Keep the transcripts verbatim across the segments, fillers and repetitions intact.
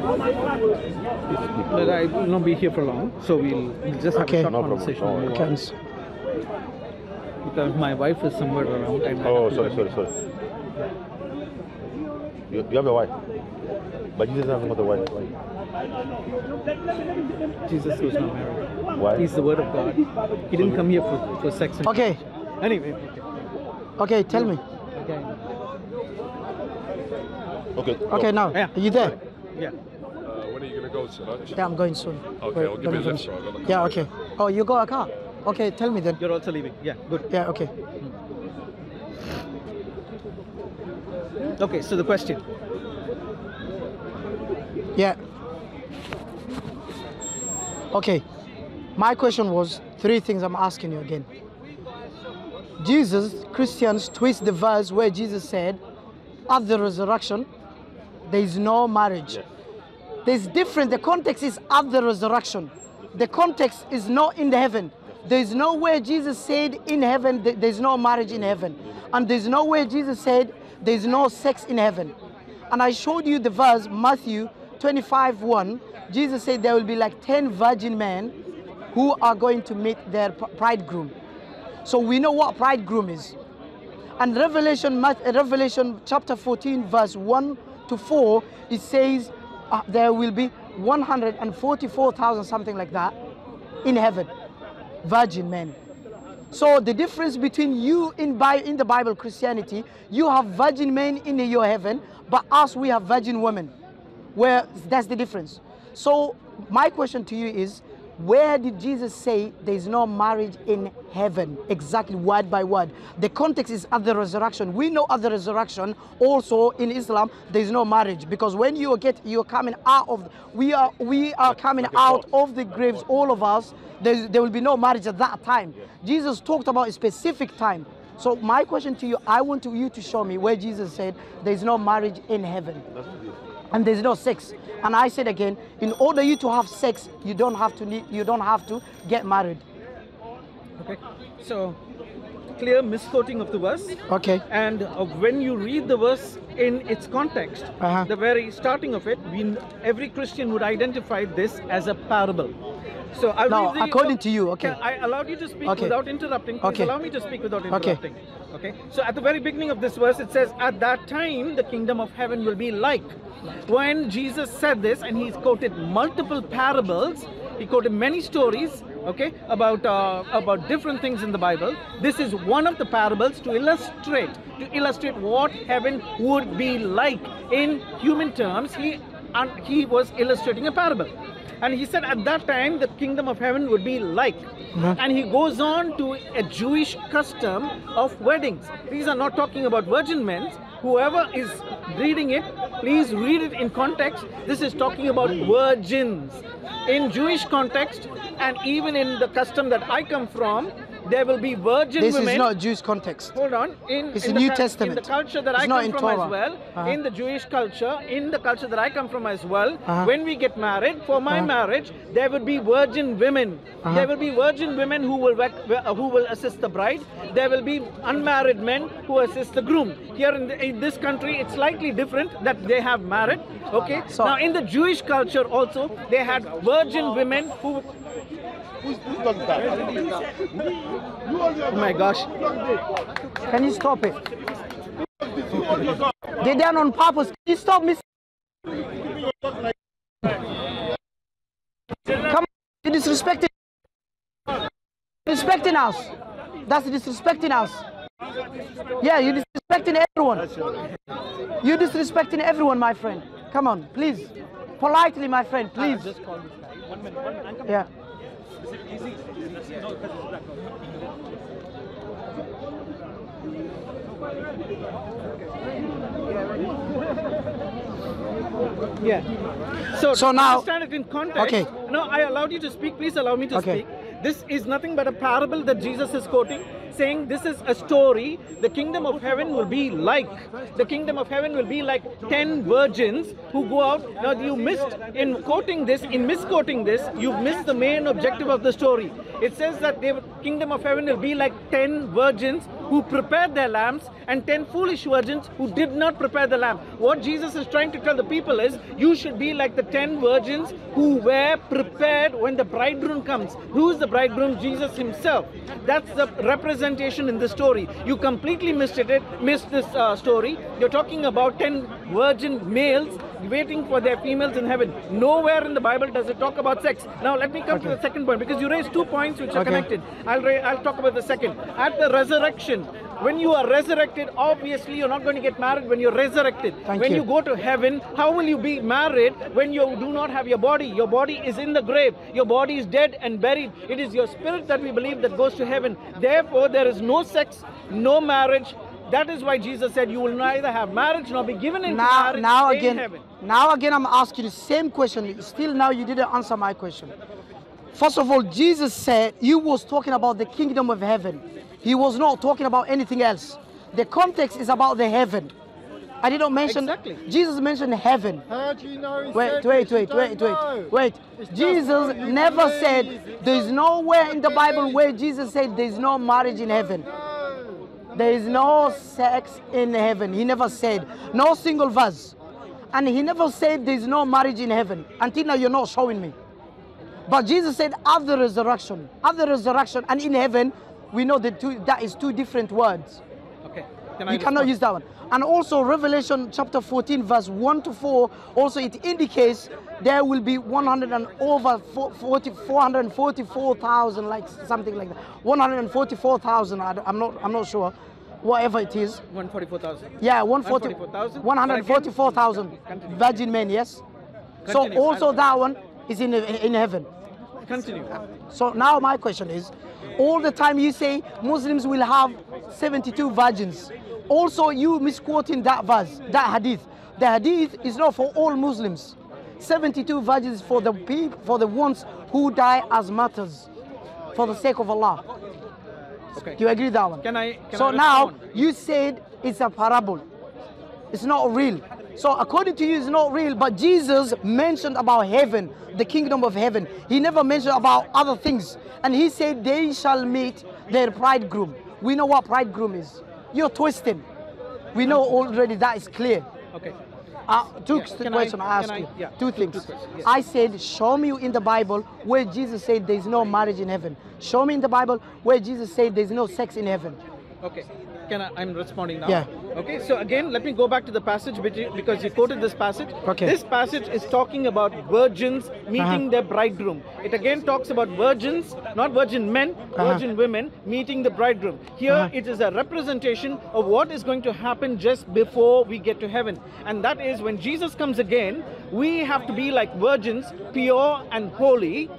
But I will not be here for long, so we'll, we'll just have okay. a short no conversation. No okay. Because my wife is somewhere around. I'm oh, sorry, sorry, sorry. You, you have a wife, but Jesus doesn't have a wife. Jesus was not married. Why? He's the Word of God. He didn't come here for, for sex. And okay. Anyway. Okay, tell me. Okay. Okay. Okay, now. Yeah. Are you there? Okay. Yeah. Uh, when are you going to go, Siraaj? Yeah, I'm going soon. Okay, I'll give you a lift, so I've got the car. Yeah, okay. Oh, you got a car? Okay, tell me then. You're also leaving. Yeah, good. Yeah, okay. Hmm. Okay, so the question. Yeah. Okay. My question was three things I'm asking you again. Jesus, Christians twist the verse where Jesus said, at the resurrection, there is no marriage. Yes. There's different. The context is at the resurrection. The context is not in the heaven. There's no way Jesus said in heaven th there's no marriage in heaven. And there's no way Jesus said there's no sex in heaven. And I showed you the verse, Matthew twenty-five one. Jesus said there will be like ten virgin men who are going to meet their bridegroom. So we know what bridegroom is. And Revelation, Revelation chapter fourteen, verse one to four, it says uh, there will be one hundred forty-four thousand, something like that, in heaven, virgin men. So the difference between you in, Bi in the Bible, Christianity, you have virgin men in your heaven, but us, we have virgin women. Where, that's the difference. So my question to you is, where did Jesus say there is no marriage in heaven? Exactly, word by word. The context is at the resurrection. We know at the resurrection, also in Islam, there is no marriage, because when you get, you're coming out of, we are, we are coming out of the graves, all of us, there, there will be no marriage at that time. Jesus talked about a specific time. So my question to you, I want to, you to show me where Jesus said there is no marriage in heaven. And there's no sex. And I said again, in order you to have sex, you don't have to need, you don't have to get married. Okay. So clear misquoting of the verse. Okay. And uh, when you read the verse in its context, uh-huh. the very starting of it, we, every Christian would identify this as a parable. So I now, really, according uh, to you, okay. I allowed you to speak okay. without interrupting. Please okay. allow me to speak without interrupting. Okay. okay. So at the very beginning of this verse, it says, at that time, the kingdom of heaven will be like. When Jesus said this, and he's quoted multiple parables, he quoted many stories, okay, about uh, about different things in the Bible. This is one of the parables to illustrate, to illustrate what heaven would be like in human terms. He and uh, he was illustrating a parable. And he said at that time, the kingdom of heaven would be like. Mm-hmm. And he goes on to a Jewish custom of weddings. These are not talking about virgin men. Whoever is reading it, please read it in context. This is talking about virgins. In Jewish context, and even in the custom that I come from, there will be virgin this women. This is not Jewish context. Hold on. In, it's in the New Testament. In the culture that it's I come from Torah. as well, uh-huh. in the Jewish culture, in the culture that I come from as well, uh-huh. when we get married, for my uh-huh. marriage, there will be virgin women. Uh-huh. There will be virgin women who will, who will assist the bride. There will be unmarried men who assist the groom. Here in, the, in this country, it's slightly different that they have married. Okay. So, now, in the Jewish culture also, they had virgin women who... Who's done that? Oh my gosh. Can you stop it? They done on purpose. Can you stop me? Come on, you're disrespecting disrespecting us. That's disrespecting us. Yeah, you're disrespecting everyone. You're disrespecting everyone, my friend. Come on, please. Politely, my friend, please. Yeah. Yeah. So, so now, understand it in context. Okay. No, I allowed you to speak. Please allow me to okay. speak. This is nothing but a parable that Jesus is quoting, saying this is a story. The kingdom of heaven will be like. The kingdom of heaven will be like ten virgins who go out. Now you missed in quoting this, in misquoting this, you've missed the main objective of the story. It says that the kingdom of heaven will be like ten virgins who prepared their lamps and ten foolish virgins who did not prepare the lamp. What Jesus is trying to tell the people is, you should be like the ten virgins who were prepared when the bridegroom comes. Who is the bridegroom? Jesus himself. That's the representation in the story. You completely missed it, missed this uh, story. You're talking about ten virgin males waiting for their females in heaven. Nowhere in the Bible does it talk about sex. Now let me come okay. to the second point, because you raised two points which okay. are connected. I'll, I'll talk about the second. At the resurrection, when you are resurrected, obviously you're not going to get married when you're resurrected. Thank when you. you go to heaven, how will you be married when you do not have your body? Your body is in the grave. Your body is dead and buried. It is your spirit that we believe that goes to heaven. Therefore, there is no sex, no marriage. That is why Jesus said you will neither have marriage nor be given into now, marriage now in again, heaven. Now again, I'm asking the same question. Still now you didn't answer my question. First of all, Jesus said he was talking about the kingdom of heaven. He was not talking about anything else. The context is about the heaven. I did not mention, exactly. Jesus mentioned heaven. How do you know wait, wait, wait, wait, wait, wait. Jesus never said, there is nowhere in the Bible where Jesus said there is no marriage in heaven. There is no sex in heaven. He never said, no single verse. And he never said there is no marriage in heaven. Until now you're not showing me. But Jesus said at the resurrection, at the resurrection and in heaven, we know that two, that is two different words. Okay. Can I you cannot use that one. And also Revelation chapter fourteen, verse one to four, also it indicates there will be one hundred and over four hundred forty-four thousand, like something like that. one hundred forty-four thousand, I'm not, I'm not sure, whatever it is. one hundred forty-four thousand. Yeah, one hundred forty-four thousand. one hundred forty-four thousand virgin men, yes. Continue. So also that one is in, in heaven. Continue. So now my question is, all the time you say Muslims will have seventy-two virgins. Also you misquoting that verse, that hadith. The hadith is not for all Muslims. seventy-two virgins for the people, for the ones who die as martyrs for the sake of Allah. Okay. Do you agree with that one? Can I, can so I now you said it's a parable. It's not real. So according to you, it's not real, but Jesus mentioned about heaven, the kingdom of heaven. He never mentioned about other things. And he said, they shall meet their bridegroom. We know what bridegroom is. You're twisting. We know already, that is clear. Okay. Uh, two yeah. questions I, I ask I, you. Yeah. Two things. Two, two yes. I said, show me in the Bible where Jesus said there's no marriage in heaven. Show me in the Bible where Jesus said there's no sex in heaven. Okay. Can I, I'm responding now. Yeah. Okay, so again, let me go back to the passage because you quoted this passage. Okay. This passage is talking about virgins meeting uh-huh. their bridegroom. It again talks about virgins, not virgin men, uh-huh. virgin women meeting the bridegroom. Here uh-huh. it is a representation of what is going to happen just before we get to heaven. And that is when Jesus comes again, we have to be like virgins, pure and holy,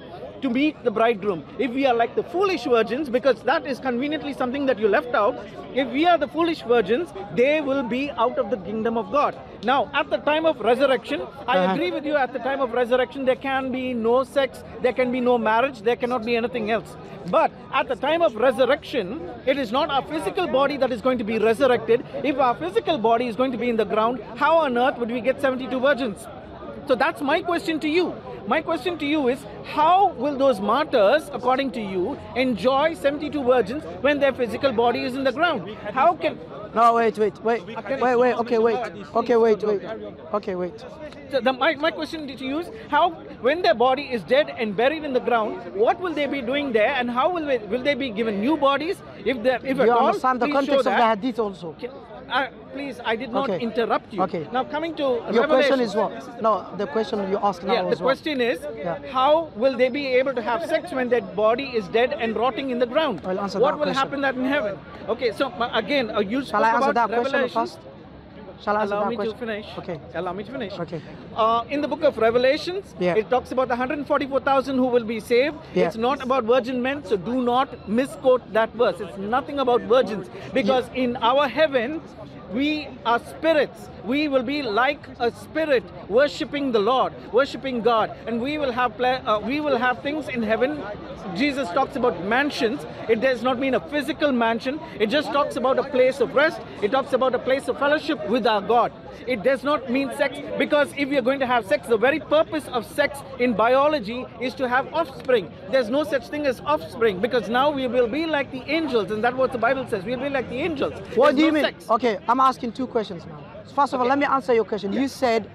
to meet the bridegroom. If we are like the foolish virgins, because that is conveniently something that you left out, if we are the foolish virgins, they will be out of the kingdom of God. Now, at the time of resurrection, I uh-huh. agree with you, at the time of resurrection, there can be no sex, there can be no marriage, there cannot be anything else. But at the time of resurrection, it is not our physical body that is going to be resurrected. If our physical body is going to be in the ground, how on earth would we get seventy-two virgins? So that's my question to you. My question to you is, how will those martyrs, according to you, enjoy seventy-two virgins when their physical body is in the ground? How can... No, wait, wait, wait, wait, wait, okay, wait, okay, wait, wait, okay, wait. So the, my, my question to you is, how, when their body is dead and buried in the ground, what will they be doing there, and how will they, will they be given new bodies? If they, if at all, you understand the context of the hadith also. Uh, please, I did not okay. interrupt you. Okay. Now coming to Your Revelation. question is what? No, the question you asked now yeah, the question what? is, yeah. how will they be able to have sex when their body is dead and rotting in the ground? I'll answer what that will question. happen that in heaven? Okay, so again, a you Shall I answer that Revelation. question first? Shall I Allow me question? to finish. Okay. Allow me to finish. Okay. Uh, in the book of Revelations, yeah. it talks about the one hundred forty-four thousand who will be saved. Yeah. It's not about virgin men, so do not misquote that verse. It's nothing about virgins. Because yeah. in our heaven, we are spirits. We will be like a spirit, worshipping the Lord, worshipping God, and we will have ple uh, we will have things in heaven Jesus talks about mansions, it does not mean a physical mansion. It just talks about a place of rest. It talks about a place of fellowship with our God. It does not mean sex, because if you're going to have sex, the very purpose of sex in biology is to have offspring. There's no such thing as offspring, because now we will be like the angels, and that's what the Bible says. We'll be like the angels. What There's do you no mean? Sex. Okay, I'm asking two questions now. First of okay. all, let me answer your question. Yeah. You said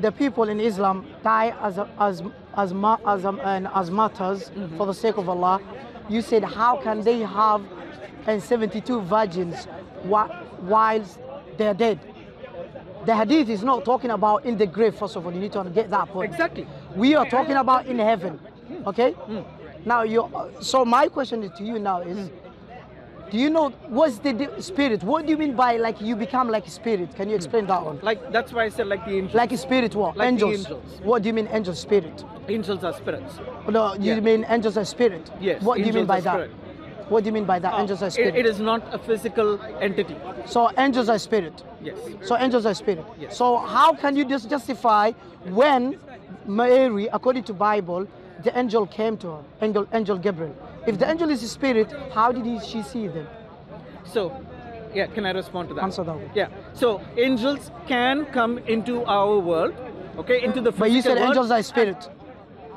the people in Islam die as a, as as ma, as um, and as martyrs mm-hmm. for the sake of Allah. You said how can they have and seventy-two virgins whilst they're dead? The hadith is not talking about in the grave. First of all, you need to get that point. Exactly. We are talking about in heaven. Okay. Mm. Now you. So my question to you now is. Mm. Do you know what's the spirit? What do you mean by like you become like a spirit? Can you explain that one? Like that's why I said like the angels. Like a spirit what? Like angels. The angels. What do you mean angel spirit? Angels are spirits. No, you yeah. mean angels are spirit? Yes. What do you mean by that? Spirit. What do you mean by that? Oh, angels are spirit. It, it is not a physical entity. So angels are spirit. Yes. So angels are spirit. Yes. So how can you just justify when Mary, according to Bible, the angel came to her, angel, angel Gabriel. If the angel is a spirit, how did he, she see them? So, yeah, can I respond to that? Answer that one. Yeah, so angels can come into our world, okay, into the physical world. But you said angels are spirit.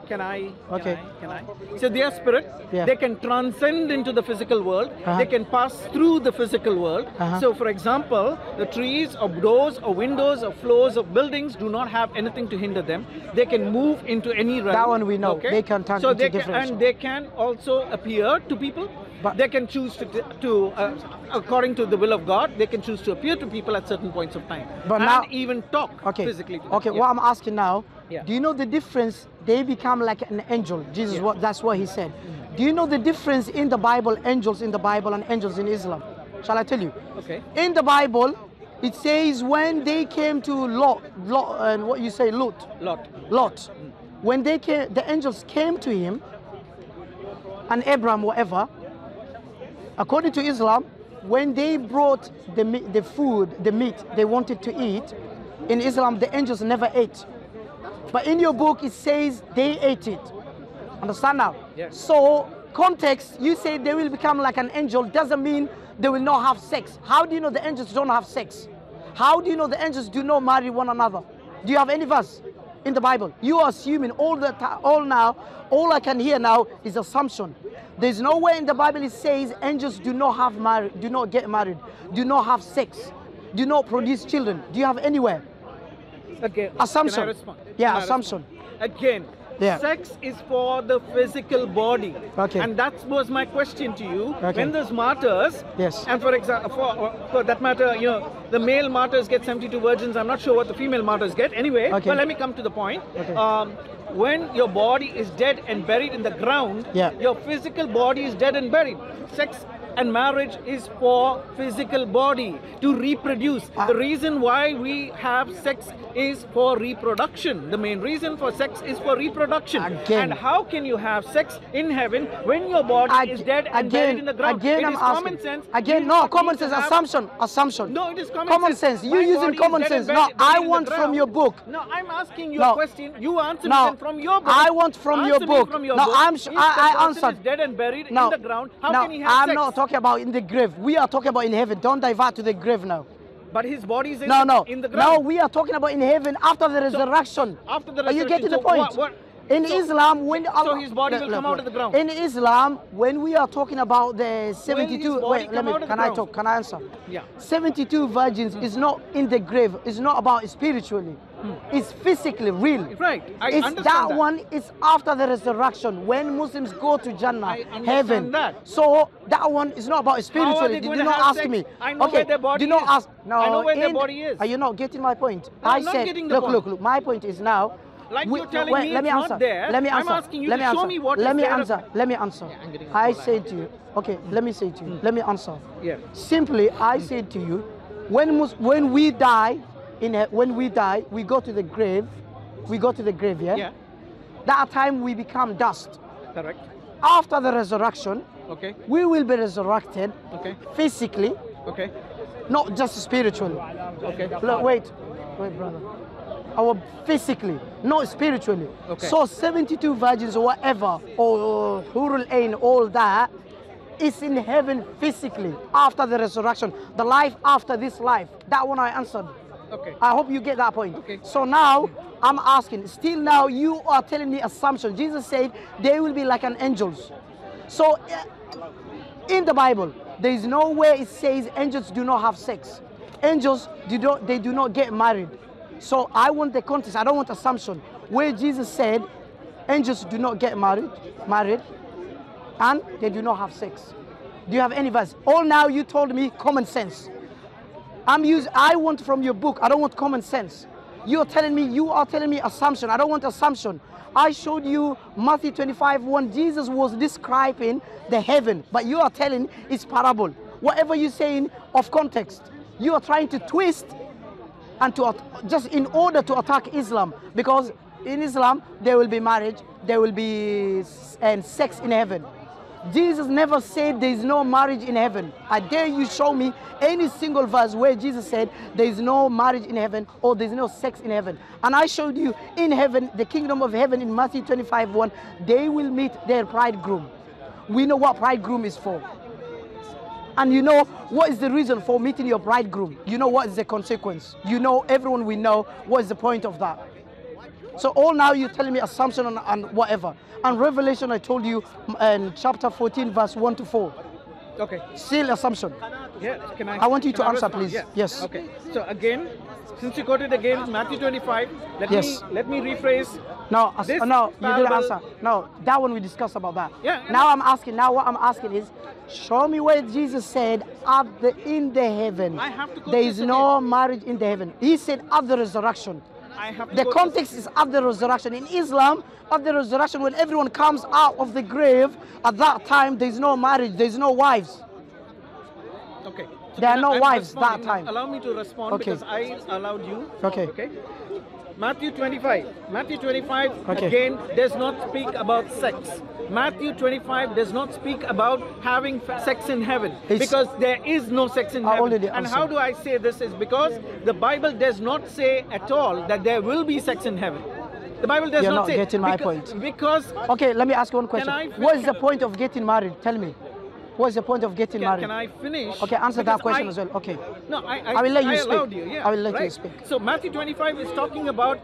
Can I? Okay. Can I? Can I? So they are spirit. Yeah. They can transcend into the physical world. Uh-huh. They can pass through the physical world. Uh-huh. So for example, the trees or doors or windows or floors of buildings do not have anything to hinder them. They can move into any realm. That one we know. Okay? They can turn so into they can, different. And they can also appear to people. But they can choose to, to uh, according to the will of God, they can choose to appear to people at certain points of time. But and now, even talk okay. physically. To okay, yeah. what I'm asking now, yeah. do you know the difference? They become like an angel. Jesus, yeah. what, that's what he said. Mm-hmm. Do you know the difference in the Bible, angels in the Bible and angels in Islam? Shall I tell you? Okay. In the Bible, it says when they came to Lot, Lot and what you say, Lot. Lot. Lot. Mm-hmm. When they came, the angels came to him and Abraham, whatever. According to Islam, when they brought the, the food, the meat they wanted to eat, in Islam, the angels never ate. But in your book, it says they ate it. Understand now? Yes. So, context, you say they will become like an angel, doesn't mean they will not have sex. How do you know the angels don't have sex? How do you know the angels do not marry one another? Do you have any verse in the Bible? You are assuming all the time, all now, all I can hear now is assumption. There's nowhere in the Bible it says angels do not have married, do not get married, do not have sex, do not produce children. Do you have anywhere? Okay. Assumption. Can I respond? Yeah, Can assumption. I respond? Again, yeah. sex is for the physical body. Okay. And that was my question to you. Okay. When those martyrs, yes. and for example, for, for that matter, you know, the male martyrs get seventy-two virgins. I'm not sure what the female martyrs get. Anyway, okay. but let me come to the point. Okay. Um, when your body is dead and buried in the ground, yeah. your physical body is dead and buried. Sex and marriage is for physical body to reproduce. Uh, the reason why we have sex is for reproduction. The main reason for sex is for reproduction. Again, and how can you have sex in heaven when your body ag- is dead and again, buried in the ground? Again, it I'm is asking, common sense. Again, no, common sense, assumption, assumption. No, it is common, common sense. sense. You're using common sense. No, I want from your book. No, I'm asking your no. question. You answer no. me from your book. I want from answer your book. From your no, book. I'm sure I, I answered. Is dead and buried no. in the ground. How no, can he have I'm sex? Not talking about in the grave. We are talking about in heaven. Don't divert to the grave now. But his body is in, no, no. in the ground. No, we are talking about in heaven after the resurrection. So, after the resurrection. Are you getting so the point? What, what, in so, Islam, when Allah, so his body will no, come no, out of the ground. In Islam, when we are talking about the seventy-two, wait, let me. Can I ground? talk? Can I answer? Yeah. seventy-two virgins mm. is not in the grave. It's not about spiritually. Mm. It's physically real. Right. I it's understand that, that one is after the resurrection when Muslims go to Jannah, I heaven. That. So that one is not about spiritually. Did you not ask sex? me? I know okay. where their body Did you is. Not ask? No. I know where in, their body is. Are you not getting my point? No, I I'm said. Not getting the look, point. look, look. My point is now. Like we, you're telling wait, me let me it's answer. not there. Let me answer. I'm asking you let to answer. show me what let is me there. Answer. Let me answer. Let me answer. I said to you. Okay. Mm. Let me say to you. Mm. Let me answer. Yeah. Simply, I mm. said to you, when when we die. In a, when we die, we go to the grave. We go to the grave, yeah? Yeah. That time we become dust. Correct. After the resurrection, okay. we will be resurrected okay. physically, okay. not just spiritually. Okay. Look, wait, wait, brother. our physically, not spiritually. Okay. So seventy-two virgins or whatever, or Hurul Ain, all that, is in heaven physically after the resurrection, the life after this life. That one I answered. Okay. I hope you get that point. Okay. So now I'm asking, still now you are telling me assumption. Jesus said they will be like an angels. So in the Bible, there is no way it says angels do not have sex. Angels, do not, they do not get married. So I want the context, I don't want assumption. Where Jesus said angels do not get married, married, and they do not have sex. Do you have any verse? All now you told me common sense. I'm use, I want from your book, I don't want common sense. You're telling me, you are telling me assumption. I don't want assumption. I showed you Matthew twenty-five one, Jesus was describing the heaven, but you are telling it's parable. Whatever you're saying of context, you are trying to twist and to just in order to attack Islam, because in Islam there will be marriage, there will be and sex in heaven. Jesus never said there is no marriage in heaven. I dare you show me any single verse where Jesus said there is no marriage in heaven or there is no sex in heaven. And I showed you in heaven, the kingdom of heaven in Matthew twenty-five one, they will meet their bridegroom. We know what bridegroom is for. And you know what is the reason for meeting your bridegroom. You know what is the consequence. You know, everyone we know what is the point of that. So all now you're telling me assumption and, and whatever. And Revelation I told you in chapter fourteen verse one to four. Okay. Still assumption. Yeah. Can I, I want you to I answer respond? Please. Yeah. Yes. Okay. So again, since you quoted again Matthew twenty-five, let yes. me let me rephrase. No, as, this no, you didn't answer. No, that one we discussed about that. Yeah. yeah now no. I'm asking. Now what I'm asking is, show me where Jesus said at the in the heaven. I have to go there is no again. marriage in the heaven. He said at the resurrection. I have the context is at the resurrection. In Islam, at the resurrection, when everyone comes out of the grave, at that time, there's no marriage, there's no wives. Okay. So there are no I'm wives that time. Allow me to respond okay. because I allowed you. Okay. Okay. Matthew twenty-five. Matthew twenty-five, okay. again, does not speak about sex. Matthew twenty-five does not speak about having sex in heaven, it's, because there is no sex in I heaven. And how do I say this is because the Bible does not say at all that there will be sex in heaven. The Bible does You're not, not say. You're not getting my because, point. Because okay, let me ask you one question. What is the point of getting married? Tell me. What is the point of getting can, married? Can I finish? Okay, answer because that question I, as well. Okay. No, I, I, I will let you I speak. You, yeah, I will let right? you speak. So Matthew twenty-five is talking about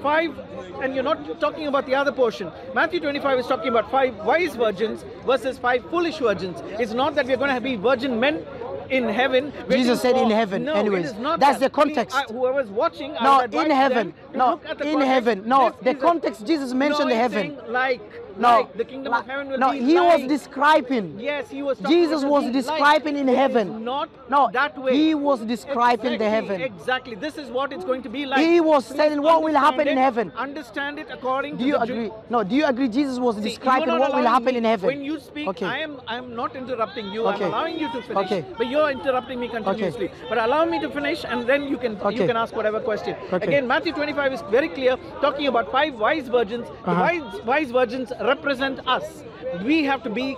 five, and you're not talking about the other portion. Matthew twenty-five is talking about five wise virgins versus five foolish virgins. It's not that we're going to be virgin men in heaven. Jesus said in heaven. No, anyways, that's that. the context. I, whoever's watching, no, in heaven. No, in heaven. No, this the context. A, Jesus mentioned no, heaven. Like. No, like the kingdom like, of heaven will no, be he like. was describing. Yes, he was. Jesus was describing like. in heaven. Not no, that way. He was describing exactly, the heaven. Exactly. This is what it's going to be like. He was Please saying what will happen it, in heaven. Understand it according. Do to you the agree? No. Do you agree? Jesus was See, describing what will happen me, in heaven. When you speak, okay. I am. I am not interrupting you. Okay. I'm allowing you to finish. Okay. But you're interrupting me continuously. Okay. But allow me to finish, and then you can okay. you can ask whatever question. Okay. Again, Matthew twenty-five is very clear, talking about five wise virgins. Uh-huh. The wise wise virgins represent us. We have to be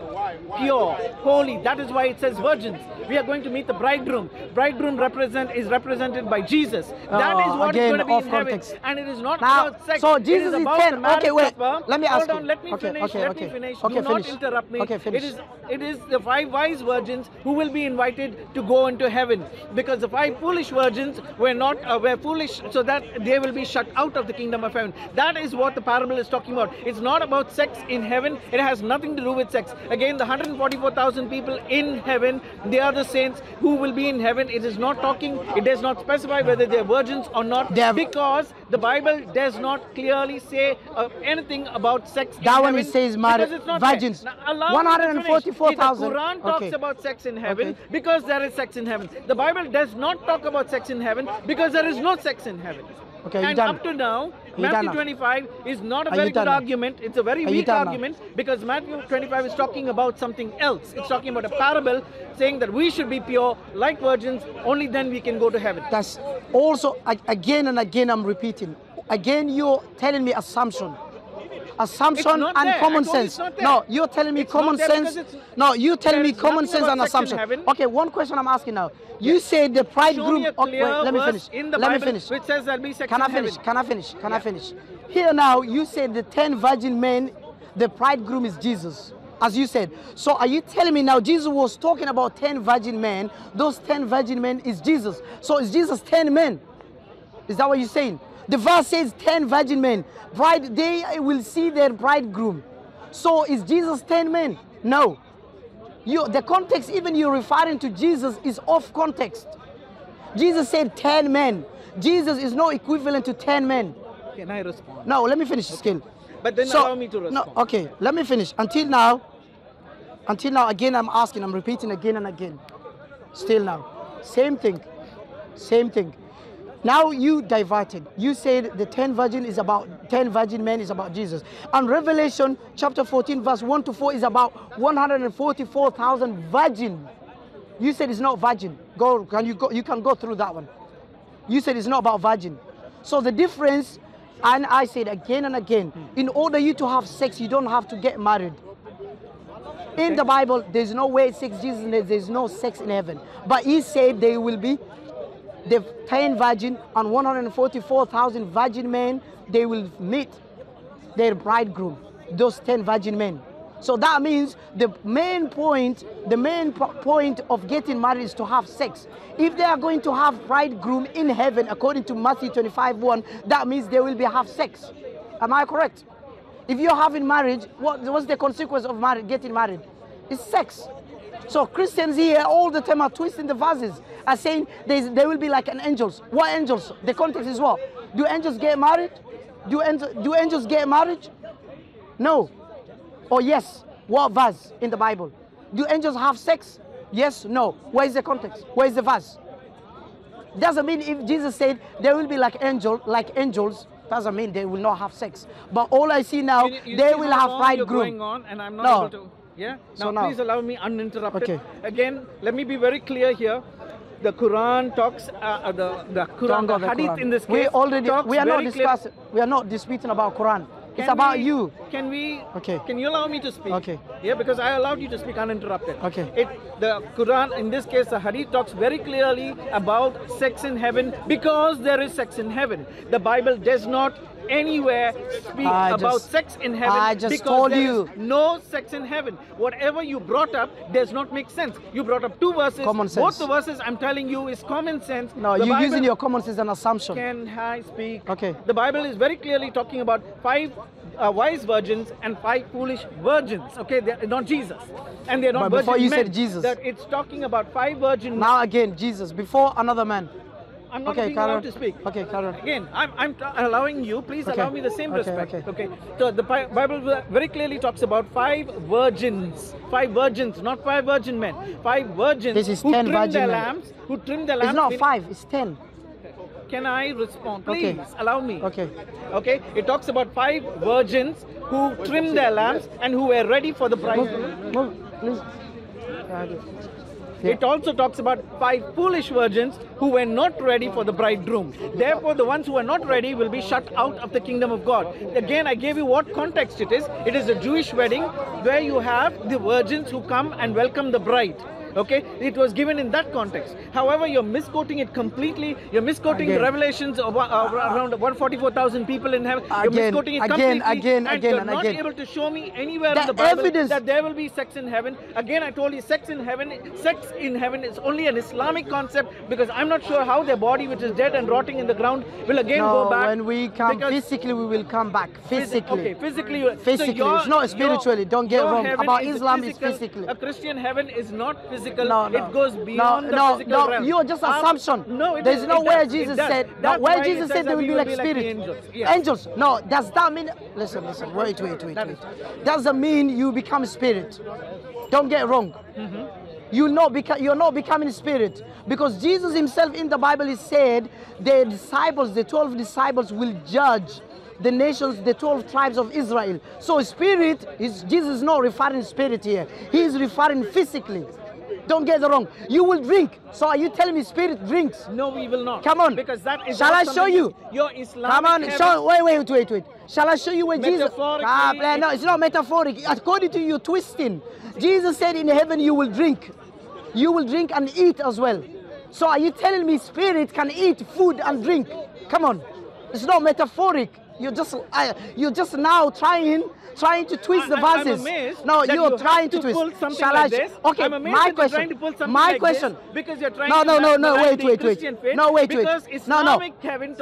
pure, holy. That is why it says virgins. We are going to meet the bridegroom. Bridegroom represent is represented by Jesus. That oh, is what again, is going to be in heaven. Context. And it is not now, about sex. So Jesus it is about ten. Okay, wait. Supper. Let me ask Hold you. on. Let me okay, finish. Okay, let okay. me finish. Okay, Do finish. not interrupt me. Okay, finish. It is. It is the five wise virgins who will be invited to go into heaven, because the five foolish virgins were not uh, were foolish, so that they will be shut out of the kingdom of heaven. That is what the parable is talking about. It's not about sex in heaven. It has nothing to do with sex. Again, the one hundred forty-four thousand people in heaven, they are the saints who will be in heaven. It is not talking, it does not specify whether they are virgins or not, have, because the Bible does not clearly say uh, anything about sex in heaven. That one it says marriage, virgins. one hundred forty-four thousand. The Quran talks okay. about sex in heaven okay. because there is sex in heaven. The Bible does not talk about sex in heaven because there is no sex in heaven. Okay, and up to now, Matthew twenty-five is not a very good argument. It's a very weak argument because Matthew twenty-five is talking about something else. It's talking about a parable saying that we should be pure like virgins. Only then we can go to heaven. That's also, again and again, I'm repeating. Again, you're telling me assumption. assumption and common sense. No, you're telling me common sense. No, you tell me common sense and assumption. Okay, one question I'm asking now. You say the pride group. Okay, let me finish. Let me finish. Which says that be Can I finish? Can I finish? Can I finish? Here now, you said the ten virgin men, the bridegroom is Jesus, as you said. So are you telling me now Jesus was talking about ten virgin men? Those ten virgin men is Jesus. So is Jesus ten men? Is that what you're saying? The verse says ten virgin men. Bride, they will see their bridegroom. So is Jesus ten men? No. You, the context even you're referring to Jesus is off context. Jesus said ten men. Jesus is no equivalent to ten men. Can I respond? No, let me finish this okay. But then so, allow me to respond. No, okay, let me finish. Until now, until now, again, I'm asking, I'm repeating again and again. Still now. Same thing. Same thing. Now you diverted. You said the ten virgin is about ten virgin men is about Jesus, and Revelation chapter fourteen verse one to four is about one hundred and forty-four thousand virgin. You said it's not virgin. Go, can you go? You can go through that one. You said it's not about virgin. So the difference, and I said again and again, hmm. in order you to have sex, you don't have to get married. Okay. In the Bible, there's no way sex. Jesus, there's no sex in heaven. But He said they will be. The ten virgin and one hundred forty-four thousand virgin men, they will meet their bridegroom, those ten virgin men. So that means the main point, the main point of getting married is to have sex. If they are going to have bridegroom in heaven, according to Matthew twenty-five one, that means they will be have sex. Am I correct? If you're having marriage, what, what's the consequence of marriage, getting married? It's sex. So Christians here all the time are twisting the verses, are saying they, they will be like an angels. What angels? The context is what? Do angels get married? Do, do angels get married? No. Or yes. What verse in the Bible? Do angels have sex? Yes, no. Where is the context? Where is the verse? Doesn't mean if Jesus said they will be like angel, like angels, doesn't mean they will not have sex. But all I see now, you, you they see will have bridegroom. No. Able to Yeah. Now, so now please allow me uninterrupted. Okay. Again, let me be very clear here. The Quran talks. Uh, the the Quran, the Hadith Quran. in this case. We already. Talks we are not discussing. We are not disputing about Quran. Can it's about we, you. Can we? Okay. Can you allow me to speak? Okay. Yeah, because I allowed you to speak uninterrupted. Okay. It, the Quran, in this case, the Hadith talks very clearly about sex in heaven because there is sex in heaven. The Bible does not anywhere speak I about just, sex in heaven I just because told there you. Is no sex in heaven. Whatever you brought up does not make sense. You brought up two verses. Common sense. Both the verses I'm telling you is common sense. No, the you're Bible, using your common sense as an assumption. Can I speak? Okay. The Bible is very clearly talking about five uh, wise virgins and five foolish virgins. Okay, they're not Jesus. And they're not but virgin before you men. Said Jesus. That it's talking about five virgin Now men. again, Jesus. Before another man. I'm not okay, being allowed on. to speak. Okay, Karen. Again, I'm, I'm allowing you. Please okay. allow me the same okay, respect. Okay. okay. So the Bible very clearly talks about five virgins. Five virgins, not five virgin men. Five virgins this is who ten trim their lambs. Men. Who trim their lambs. It's not five, it's ten. Can I respond? Please okay. allow me. Okay. Okay. It talks about five virgins who trim their lambs and who were ready for the bride. Move, move, please. Yeah. It also talks about five foolish virgins who were not ready for the bridegroom. Therefore, the ones who are not ready will be shut out of the kingdom of God. Again, I gave you what context it is. It is a Jewish wedding where you have the virgins who come and welcome the bride. Okay, it was given in that context. However, you're misquoting it completely. You're misquoting again. Revelations of, uh, around one hundred forty-four thousand people in heaven. Again, you're misquoting it again, completely. Again, and again, you're and not again. able to show me anywhere that in the Bible evidence. that there will be sex in heaven. Again, I told you, sex in heaven, sex in heaven is only an Islamic concept because I'm not sure how their body, which is dead and rotting in the ground, will again no, go back. when we come physically, we will come back physically. Okay, physically, you, physically. So it's not spiritually. Your, Don't get wrong. About is Islam physical, is physically. A Christian heaven is not physically. No, no. It goes beyond no, the no, physical no. realm. You're just assumption. Um, no, there's no where Jesus said. No, where Jesus said they will be like spirit. Angels. Yes. angels. No, does that mean? Listen, listen. Wait, wait, wait, wait. Doesn't mean you become spirit. Don't get wrong. Mm-hmm. You know, you're not becoming spirit because Jesus Himself in the Bible He said the disciples, the twelve disciples, will judge the nations, the twelve tribes of Israel. So spirit is Jesus is not referring spirit here. He is referring physically. Don't get it wrong. You will drink. So are you telling me spirit drinks? No, we will not. Come on. Because that is. Shall I show you? Your Islam. Come on. Show, wait, wait, wait, wait. Shall I show you where Jesus? Ah, no, it's not metaphoric. According to your twisting, Jesus said, "In heaven you will drink, you will drink and eat as well." So are you telling me spirit can eat food and drink? Come on, it's not metaphoric. You're just uh, you're just now trying trying to twist I, the verses. No, you're you trying to, to twist. Shall like I? This. Okay, my question. My like question. Because you're trying. No, no, no, no. Wait, wait, wait. No, wait, wait. No, no.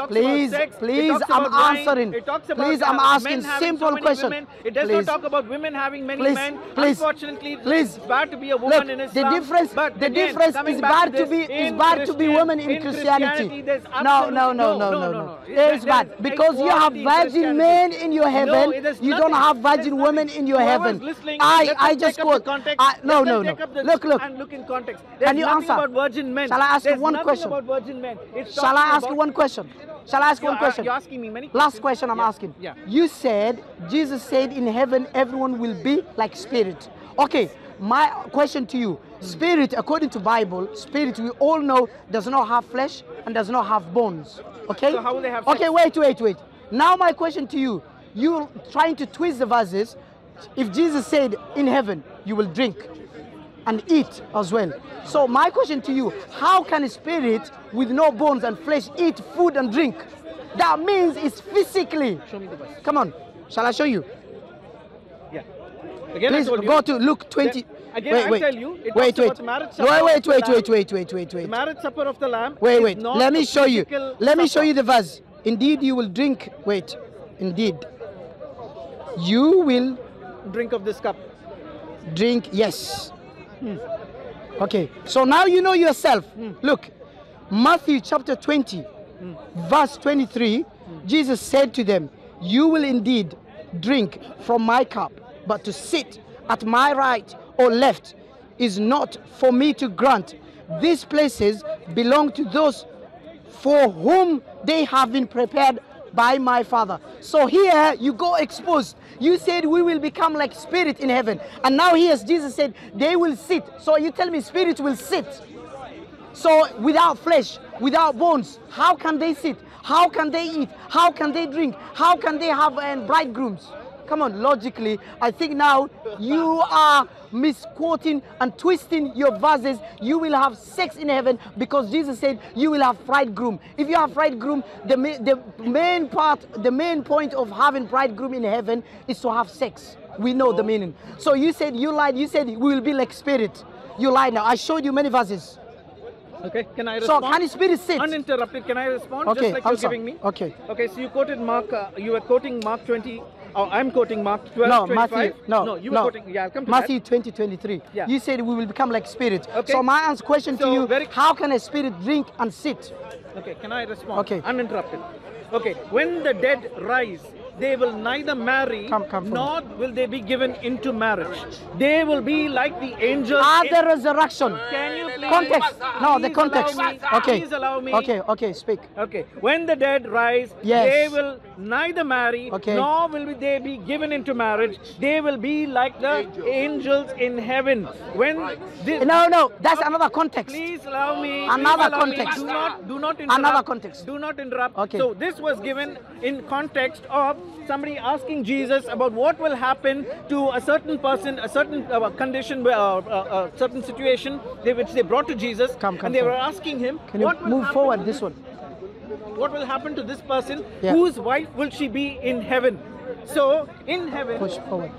Please, sex, please. I'm answering. Please, I'm asking simple so question. Women. It does please. not talk about women having many please. men. Please, unfortunately, please. It's bad to be a woman Look, in Islam. The difference. But the again, difference is bad to be is bad to be women in Christianity. No, no, no, no, no, no. It's bad because you have. Virgin men in your heaven, no, you don't have virgin women in your heaven. I, I just quote. I, no, no, no. Look, look. And look in context. Can you answer? About virgin men. Shall I ask you one question? Shall I ask you one question? Shall I ask you one question? You're asking me many questions. Last question I'm yeah. asking. Yeah. You said, Jesus said in heaven, everyone will be like spirit. Okay, my question to you. Spirit, according to Bible, spirit, we all know, does not have flesh and does not have bones. Okay? So how will they have flesh? Okay, wait, wait, wait. Now my question to you, you're trying to twist the verses. If Jesus said, in heaven, you will drink and eat as well. So my question to you, how can a spirit with no bones and flesh eat food and drink? That means it's physically. Show me the verse. Come on, shall I show you? Yeah. Again, please go to Luke twenty. Again, wait, I wait, tell you, it wait, wait, marriage supper wait, wait, wait, wait, wait, wait, wait, wait. The marriage supper of the Lamb. Wait, wait, let me show you. Let supper. me show you the verse. Indeed, you will drink. Wait, indeed, you will drink of this cup. Drink, yes. Hmm. Okay, so now you know yourself. Hmm. Look, Matthew chapter twenty, hmm. verse twenty-three, hmm. Jesus said to them, "You will indeed drink from my cup, but to sit at my right or left is not for me to grant. These places belong to those for whom they have been prepared by my Father." So here you go exposed. You said we will become like spirit in heaven. And now here Jesus said they will sit. So you tell me spirit will sit. So without flesh, without bones, how can they sit? How can they eat? How can they drink? How can they have uh, bridegrooms? Come on, logically, I think now you are misquoting and twisting your verses. You will have sex in heaven because Jesus said you will have bridegroom. If you have bridegroom, the, ma the main part, the main point of having bridegroom in heaven is to have sex. We know the meaning. So you said, you lied, you said we will be like spirit. You lied now. I showed you many verses. Okay, can I respond? So can the spirit sit? Uninterrupted, can I respond? Okay, just like I'm you're sorry. giving me? Okay. Okay, so you quoted Mark, uh, you were quoting Mark twenty. Oh, I'm quoting Mark twelve, no, Matthew, no, no, you were no. quoting, yeah, I'll come to Matthew that. twenty, twenty-three. Yeah. You said we will become like spirit. Okay. So my answer question so to you, very... how can a spirit drink and sit? Okay, can I respond? Okay. Uninterrupted. Okay, when the dead rise, they will neither marry, come, come nor me. will they be given into marriage. They will be like the angels. Are the resurrection. Can you please? Context. No, please the context. Okay. Please allow me. Okay, okay, speak. Okay. When the dead rise, yes. they will neither marry, okay. nor will they be given into marriage. They will be like the angels, angels in heaven. When this, No, no, that's okay. another context. Please allow me. Another allow context. Me. Do not, do not interrupt. Another context. Do not interrupt. Okay. So this was given in context of somebody asking Jesus about what will happen to a certain person, a certain uh, condition, a uh, uh, uh, certain situation they, which they brought to Jesus. Come, come, and they come. were asking him, Can you what will move forward this one? What will happen to this person? Yeah. Whose wife will she be in heaven? So, in heaven... Push forward.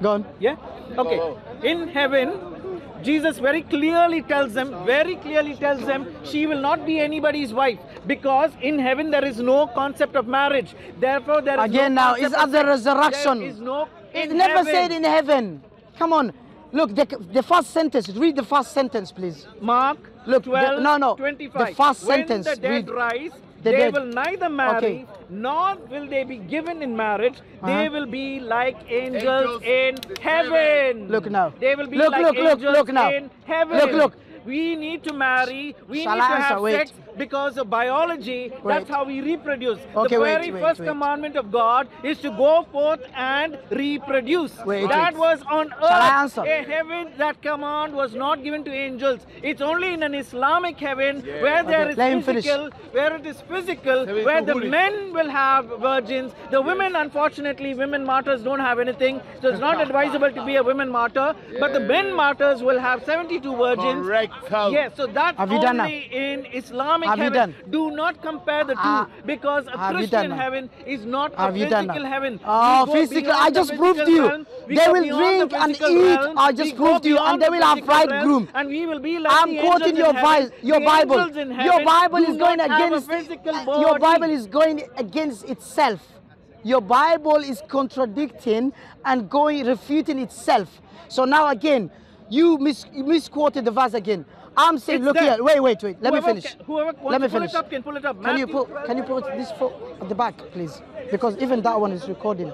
Go on. Yeah? Okay. In heaven... Jesus very clearly tells them, very clearly tells them, she will not be anybody's wife because in heaven there is no concept of marriage. Therefore, there is again no now is at the resurrection. There is no. It never heaven. said in heaven. Come on, look the the first sentence. Read the first sentence, please. Mark. Look. twelve, the, no, no. twenty-five. The first when sentence. When the dead read. rise, the they dead. will neither marry. Okay. Nor will they be given in marriage. Uh-huh. They will be like angels, angels in heaven. Look now. They will be look, like look, angels look, look now. in heaven. Look, look. we need to marry, we Shall need I to answer? have wait. sex because of biology. Wait. That's how we reproduce. Okay, the very wait, wait, first wait. commandment of God is to go forth and reproduce. Wait, that wait. was on earth. Shall I answer? A heaven, that command was not given to angels. It's only in an Islamic heaven yeah. where okay. there is Let physical, where it is physical, where the men will have virgins. The women, unfortunately, women martyrs don't have anything. So it's not advisable to be a women martyr. Yeah. But the men martyrs will have seventy-two virgins. Correct. Yes, so that's have only in Islamic have heaven. Do not compare the two ah, because a Christian heaven is not a physical heaven. Oh, physical. I just proved to you. They will drink and eat. I just proved to you. And they will have bridegroom. And we will be like I'm quoting your Bible. Your Bible. Your Bible is going against. Your Bible is going against itself. Your Bible is contradicting and going refuting itself. So now again, you mis misquoted the verse again. I'm saying, it's look there. here. Wait, wait, wait. Let whoever me finish. Can, whoever wants Let me to pull finish. it up can pull it up. Can Matthew you pull? Can you put this at the back, please? Because even that one is recording.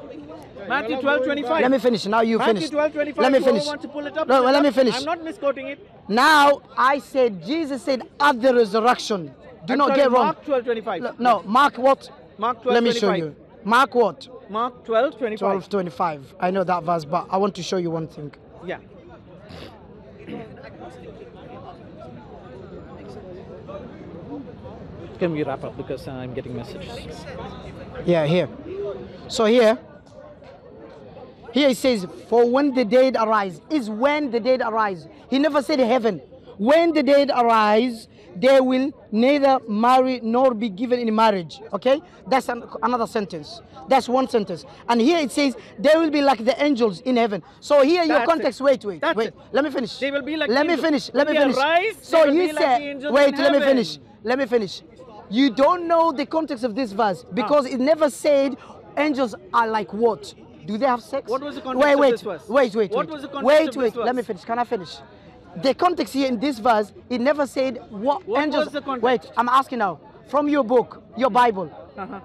Matthew twelve twenty-five. Let me finish. Now you Matthew finish. twelve twenty-five. Let me finish. To pull it up, no, well, let me finish. I'm not misquoting it. Now I said Jesus said at the resurrection. Do I'm not sorry, get wrong. Mark twelve twenty-five. No, Mark what? Mark twelve twenty-five. Let me show you. Mark what? Mark twelve twenty-five. twelve twenty-five. I know that verse, but I want to show you one thing. Yeah. Can we wrap up because uh, I'm getting messages? Yeah, here. So here, here it says, for when the dead arise, is when the dead arise. He never said heaven. When the dead arise, they will neither marry nor be given in marriage. Okay? That's an, another sentence. That's one sentence. And here it says, they will be like the angels in heaven. So here your That's context, it. wait, wait, That's wait. It. Let me finish. They will be like Let me finish. Let me finish. Arise, so you said, like wait, let heaven. me finish. Let me finish. You don't know the context of this verse because huh. it never said angels are like what? Do they have sex? What was the context wait, wait, of this verse? Wait, wait, what wait. Was the context wait, of wait. This verse? Let me finish. Can I finish? The context here in this verse, it never said what, what angels... Was the context? Wait, I'm asking now. From your book, your Bible, uh-huh.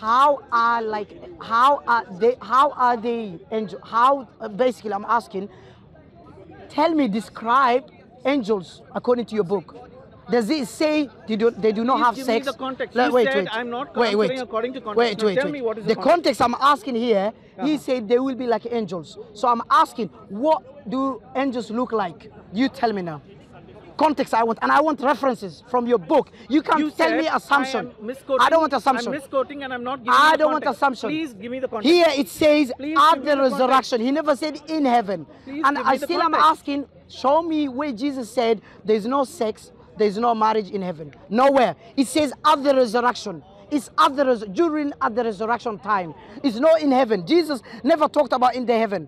how are like, how are they, how are they angels? How, uh, basically, I'm asking, tell me, describe angels according to your book. Does it say they do, they do not Please have give sex? Me the context. Like, wait, said, wait, I'm not wait, wait, according to context. Wait, now wait, tell wait. Me what is the, the context. context I'm asking here, uh-huh. he said they will be like angels. So I'm asking, what do angels look like? You tell me now. Context I want, and I want references from your book. You can't you tell me assumption. I, I don't want assumption. I'm misquoting and I'm not giving I don't want assumption. Please give me the context. Here it says Please at the resurrection. Context. He never said in heaven. Please and I still am asking, show me where Jesus said there's no sex. There's no marriage in heaven. Nowhere. It says at the resurrection. It's at the res during at the resurrection time. It's not in heaven. Jesus never talked about in the heaven.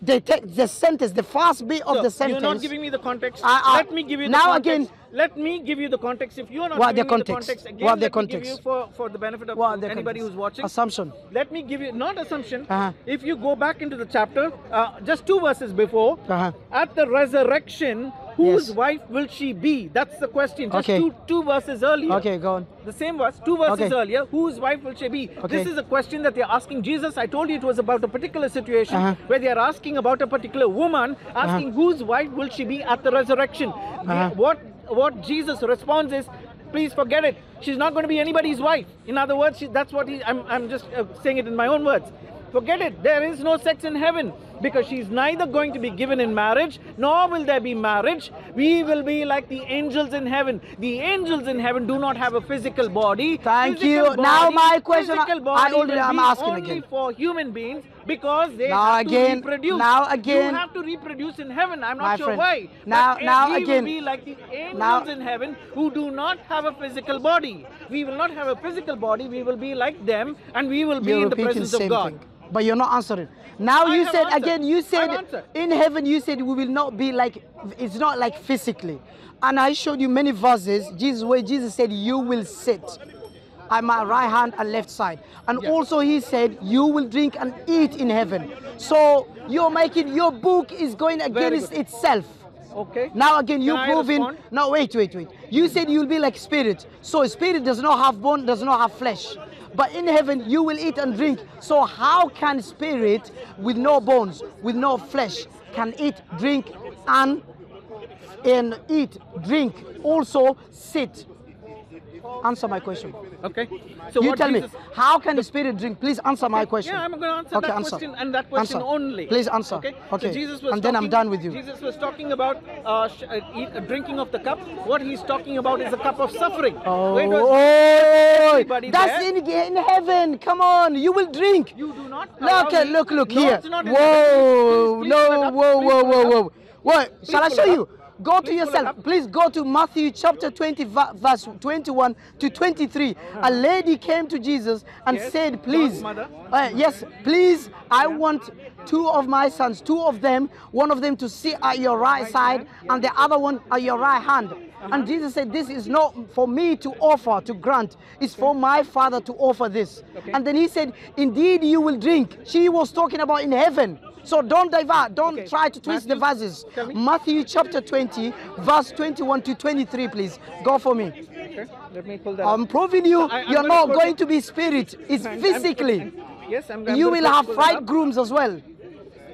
They take the sentence, the first bit of so the sentence. You're not giving me the context. I, I, let me give you the now context. Now again. Let me give you the context. If you are not what giving the me the context, again, what let the context? Me give you for, for the benefit of what anybody who's watching. Assumption. Let me give you, not assumption. Uh-huh. If you go back into the chapter, uh, just two verses before, uh-huh. at the resurrection, whose yes. wife will she be? That's the question. Just okay. two, two verses earlier. Okay, go on. The same verse, two verses okay. earlier. Whose wife will she be? Okay. This is a question that they're asking Jesus. I told you it was about a particular situation uh-huh. where they are asking about a particular woman, asking uh-huh. whose wife will she be at the resurrection? Uh-huh. What? What Jesus responds is, please forget it. She's not going to be anybody's wife. In other words, she, that's what he, I'm, I'm just uh, saying it in my own words. Forget it. There is no sex in heaven because she's neither going to be given in marriage, nor will there be marriage. We will be like the angels in heaven. The angels in heaven do not have a physical body. Thank physical you. Body, now my question, I already am asking only again. for human beings because they now have again, to reproduce. Now again, you have to reproduce in heaven. I'm not sure friend. why. Now, but now we again, will be like the angels now, in heaven who do not have a physical body. We will not have a physical body. We will be like them, and we will be in the presence of God. Thing. But you're not answering. Now I you said answered. again, you said in heaven, you said we will not be like, it's not like physically. And I showed you many verses Jesus, where Jesus said, you will sit at my right hand and left side. And yeah. also he said, you will drink and eat in heaven. So you're making, your book is going against itself. Okay. Now again, Can you're proving, no, wait, wait, wait. You said you'll be like spirit. So spirit does not have bone, does not have flesh. But in heaven, you will eat and drink. So how can spirit with no bones, with no flesh, can eat, drink, and and eat, drink, also sit. Answer my question. Okay. So you tell Jesus... me, how can the Spirit drink? Please answer my question. Yeah, I'm going to answer okay, that answer. question and that question answer. only. Please answer. Okay. okay. So Jesus was and talking, then I'm done with you. Jesus was talking about uh, uh, drinking of the cup. What he's talking about is a cup of suffering. Oh, Where does oh that's in, in heaven. Come on, you will drink. You do not. Look, okay, look, look no, here. Whoa, please, please no, whoa, whoa, whoa, whoa. What? Please Shall I show you? Go to yourself. Please go to Matthew chapter twenty, verse twenty-one to twenty-three. A lady came to Jesus and yes, said, please, uh, yes, please, I want two of my sons, two of them, one of them to sit at your right side and the other one at your right hand. And Jesus said, this is not for me to offer, to grant. It's for my Father to offer this. Okay. And then he said, indeed, you will drink. She was talking about in heaven. So don't divert, don't okay. try to twist Matthew, the verses. Matthew chapter twenty, verse twenty-one to twenty-three, please. Go for me. Okay. Let me pull that I'm up. proving you, I, you're not going to be spirit. It's I'm, physically. I'm, I'm, yes, I'm going to You will have bridegrooms as well.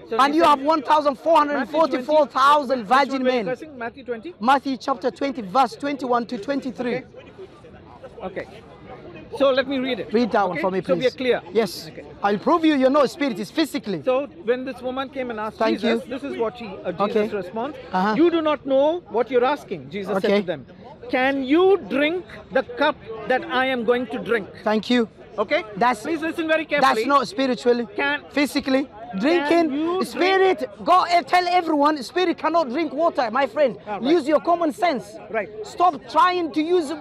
So and you have one thousand four hundred forty-four thousand virgin men. Matthew twenty? Matthew chapter twenty, verse twenty-one to twenty-three. Okay. okay. So let me read it. Read that okay? one for me, please. So we are clear. Yes. Okay. I'll prove you, you know, spirit is physically. So when this woman came and asked Thank Jesus, you. this is what she, uh, Jesus okay. responds. Uh-huh. You do not know what you're asking, Jesus okay. said to them. Can you drink the cup that I am going to drink? Thank you. Okay? That's, please listen very carefully. That's not spiritually. Can, physically. Drinking, spirit, drink? go and tell everyone, spirit cannot drink water, my friend. Ah, right. Use your common sense. Right. Stop trying to use,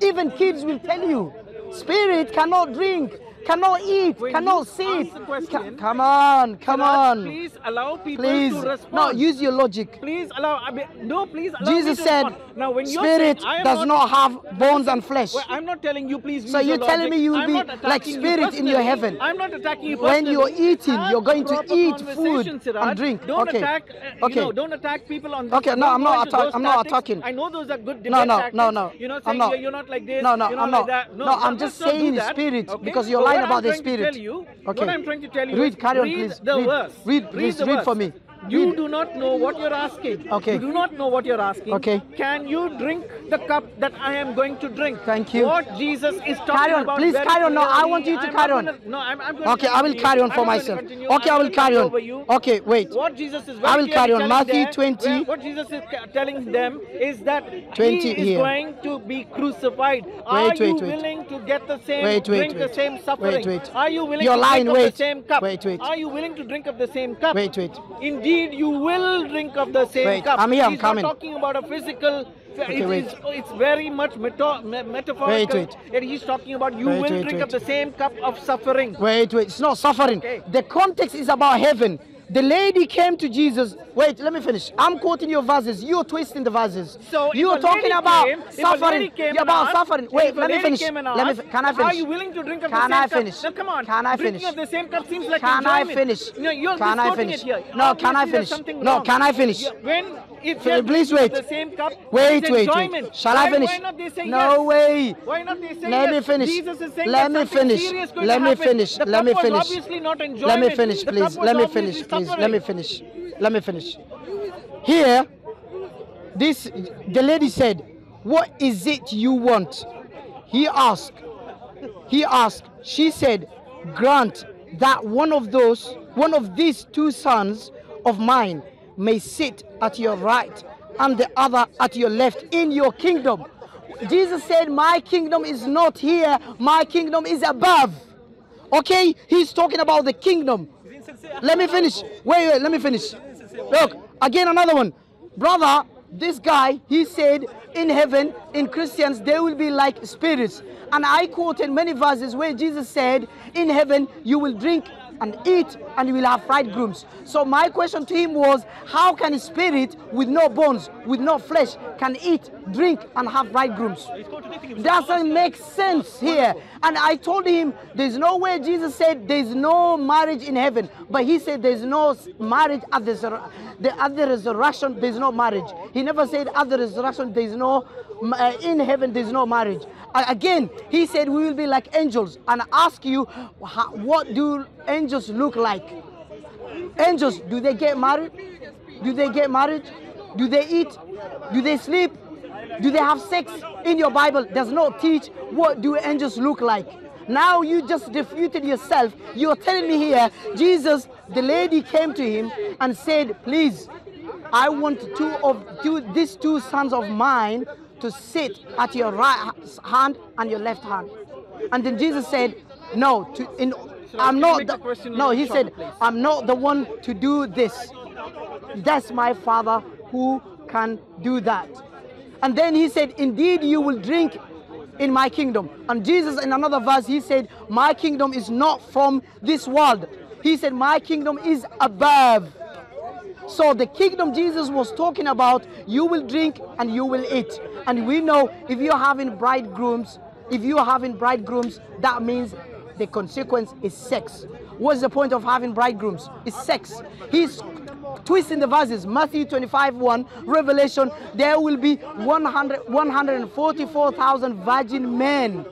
even kids will tell you, spirit cannot drink, cannot eat, when cannot sit. Question, come on, come on. Please allow people please. to respond. No, use your logic. Please allow, I mean, no, please allow Jesus me to said, now, when spirit saying, does not, not have bones and flesh. Well, I'm not telling you, please use So you're your telling logic. me you will I'm be like spirit you in your heaven. I'm not attacking you personally. When you're eating, you're going to eat food Siraaj. and drink. Don't okay. attack, uh, okay. you know, don't attack people on this. Okay, no, I'm not, attack, I'm not attacking. I know those are good debate tactics. No, no, no, no. I'm not. You're not like this. No, no, I'm not. No, I'm just saying spirit because you're lying. What about the spirit. You, okay. What I'm trying to tell you read, is carry on, read please. the read, verse. Read, read, read, the read verse. for me. You read. do not know what you're asking. Okay. You do not know what you're asking. Okay. Can you drink the cup that I am going to drink? Thank you. What Jesus is talking carry on. about. Please carry on. No, I want you to I'm carry on. Gonna, no, I'm, I'm going okay, to I will carry on for myself. Continue. Okay, I will carry on. Okay, wait. What Jesus is I will carry on. Matthew twenty. There, what Jesus is telling them is that twenty he is here. going to be crucified. Wait, Are wait, you wait. willing to get the same, wait, wait, drink wait. the same suffering? Wait, wait. Are you willing You're to lying. drink wait. of the same cup? Wait, wait. Are you willing to drink of the same cup? Wait, wait. Indeed. You will drink of the same wait, cup. I'm here, I'm He's coming. not talking about a physical. Okay, it is, it's very much meta metaphorical wait, wait. that he's talking about you wait, will wait, drink wait. of the same cup of suffering. Wait, wait, it's not suffering. Okay. The context is about heaven. The lady came to Jesus. Wait, let me finish. I'm quoting your verses. You're twisting the verses. So you're talking about came, suffering. You're about asked, suffering. Wait, let me finish. Let me. Can I finish? Are you willing to drink of can the same I finish? cup? No, come on. Can I finish? Drinking of the same cup seems like Can enjoyment. I finish? No, you're can I finish? Here. No, Obviously, can I finish? No, can I finish? When if so, please wait. The same cup, wait, wait, enjoyment. wait. Shall why, I finish? Why not they say no yes? way. Why not they say let yes? me finish. Jesus is saying let me finish. Let me finish. Let me finish. Let me finish, please. Let me finish, please. Let me finish. Let me finish. Here, this the lady said, "What is it you want?" He asked. He asked. She said, "Grant that one of those, one of these two sons of mine, may sit at your right and the other at your left in your kingdom." Jesus said, "My kingdom is not here. My kingdom is above." Okay, he's talking about the kingdom. Let me finish. Wait, wait, let me finish. Look, again, another one. Brother, this guy, he said, in heaven, in Christians, they will be like spirits. And I quoted many verses where Jesus said, in heaven, you will drink and eat and you will have bridegrooms. So my question to him was, how can a spirit with no bones, with no flesh, can eat, drink and have bridegrooms? Doesn't make sense here. And I told him, there's no way Jesus said there's no marriage in heaven. But he said there's no marriage at the, at the resurrection, there's no marriage. He never said at the resurrection, there's no, uh, in heaven, there's no marriage. Again, he said we will be like angels. And ask you, what do angels look like? Angels, do they get married? Do they get married? Do they eat? Do they sleep? Do they have sex? In your Bible does not teach what do angels look like. Now you just defeated yourself. You're telling me here, Jesus, the lady came to him and said, please, I want two of two, these two sons of mine to sit at your right hand and your left hand. And then Jesus said, no, to, in, so I'm not, the, no, he shorter, said, please. I'm not the one to do this. That's my Father who can do that. And then he said, indeed, you will drink in my kingdom. And Jesus, in another verse, he said, my kingdom is not from this world. He said, my kingdom is above. So the kingdom Jesus was talking about, you will drink and you will eat. And we know if you're having bridegrooms, if you're having bridegrooms, that means the consequence is sex. What's the point of having bridegrooms? It's sex. He's twisting the verses. Matthew twenty-five one, Revelation, there will be one hundred, one hundred forty-four thousand virgin men.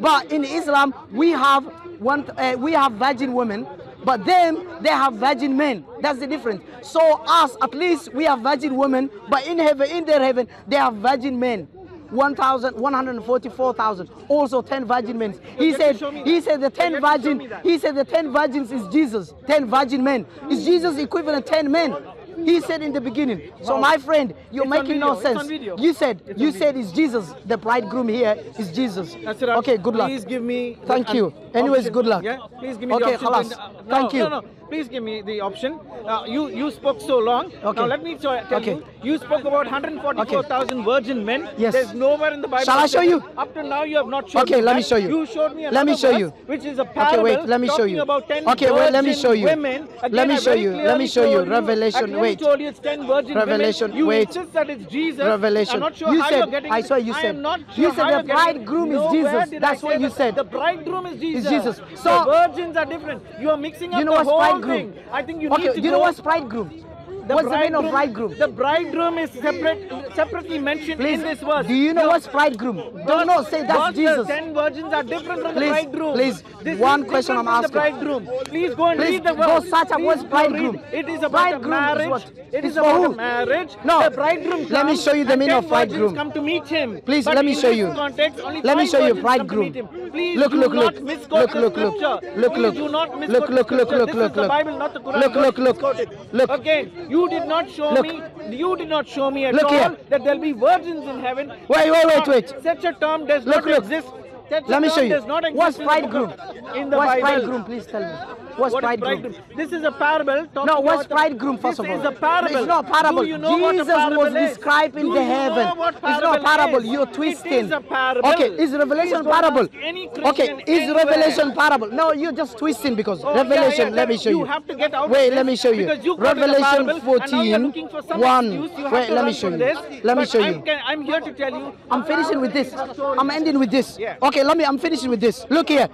But in Islam, we have, one, uh, we have virgin women. But them, they have virgin men. That's the difference. So us, at least, we have virgin women. But in heaven, in their heaven, they have virgin men. one thousand, one hundred forty-four thousand. Also, ten virgin men. He said, he said the ten virgin. He said the ten virgins is Jesus. Ten virgin men is Jesus equivalent to ten men. He said in the beginning. So my friend, you're it's making no sense. You said, it's you said it's Jesus. The bridegroom here is Jesus. That's right. Okay, good luck. Please give me. Thank you. Anyways, option. Good luck. Yeah? Please give me okay, the option. And, uh, no, Thank you. No, no, please give me the option. Uh, you you spoke so long. Okay. Now let me tell okay. you. You spoke about one hundred forty-four thousand okay. virgin men. Yes. There's nowhere in the Bible. Shall I show you? Up to now you have not shown. Okay, me let that. me show you. You showed me. Let me show verse, you. Which is a parable. Okay, wait. Let me show you. Okay, wait. Let me show you. Again, let me show you. Let me show you. Revelation. Wait. Told you it's ten virgin Revelation. Women. You wait. insist that it's Jesus. Revelation. I'm not sure you how said. You're I saw you said. You said the bridegroom is Jesus. That's what you said. The bridegroom is Jesus. Jesus. So the virgins are different. You are mixing up you know the whole thing. I think you okay, need to. You know what's bridegroom? The what's bride the name of bridegroom? The bridegroom is separate, separately mentioned please, in this verse. Do you know no. what's bridegroom? Don't Do not say that's Jesus. The ten virgins are different from please, the bridegroom. Please, this one question I'm asking. The bridegroom. Please go and please read the verse. Go search up what's bridegroom. It is about bridegroom marriage. Is what? It is about who? marriage. No. The bridegroom comes. Let me show you the meaning of bridegroom. Come to meet him. Please, but let me show you. Context, let me show you bridegroom. Look, look, look. Look, look, look. Look, look. Look, look, look, look, look. The Bible, not the Quran. Look, look, look. Look. Okay. You did not show Look. me, you did not show me at Look all here. that there will be virgins in heaven. Wait, wait, wait, wait. Such a term does Look, not exist. Such Let me show you. What's bridegroom? In the what's Bible. bridegroom, please tell me. What's what bridegroom? Is bridegroom? This is a parable. No, what's bridegroom, first of all? This is a parable. It's not a parable. Do you know Jesus what a parable was is? described in Do the heaven. It's not a parable. Is? You're twisting. It is a parable. Okay, is Revelation parable? Okay, is anywhere. Revelation parable? No, you're just twisting because oh, Revelation, yeah, yeah. let me show you. You have to get out Wait, let me show you. you Revelation fourteen, one. Wait, let me show you. Let me show you. I'm here to tell you. I'm finishing with this. I'm ending with this. Okay, let me, I'm finishing with this. Look here.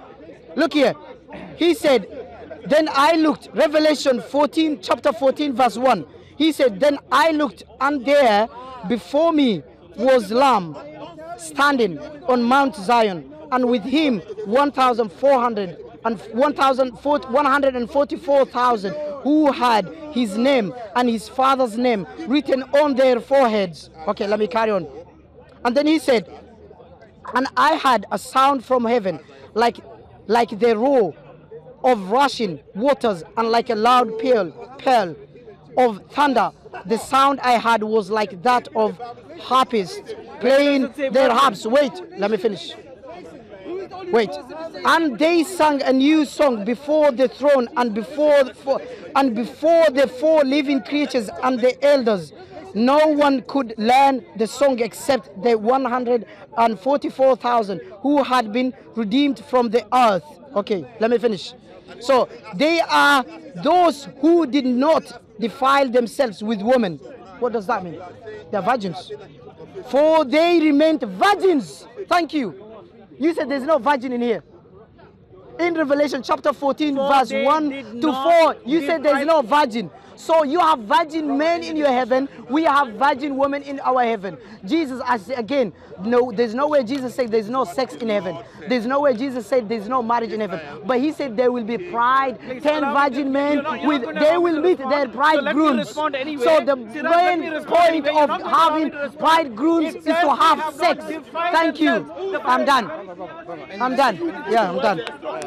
Look here. He said, then I looked, Revelation fourteen, chapter fourteen, verse one. He said, then I looked, and there before me was Lamb standing on Mount Zion, and with him one hundred forty-four thousand who had his name and his father's name written on their foreheads. Okay, let me carry on. And then he said, and I had a sound from heaven, like, like the roar of rushing waters, and like a loud peal, peal of thunder. The sound I heard was like that of harpists playing their harps. Wait, let me finish. Wait. And they sang a new song before the throne and before for, and before the four living creatures and the elders. No one could learn the song except the one hundred forty-four thousand who had been redeemed from the earth. Okay, let me finish. So they are those who did not defile themselves with women. What does that mean? They're virgins. For they remained virgins. Thank you. You said there's no virgin in here. in Revelation chapter fourteen, for verse one to four, you said there's no virgin. So you have virgin men in your heaven, we have virgin women in our heaven. Jesus, as again, no, there's no way Jesus said there's no sex in heaven. There's no way Jesus said there's no marriage in heaven. But he said there will be pride, ten virgin men, with they will meet their bridegrooms. So the main point of having bridegrooms is to have sex. Thank you. I'm done. I'm done. Yeah, I'm done.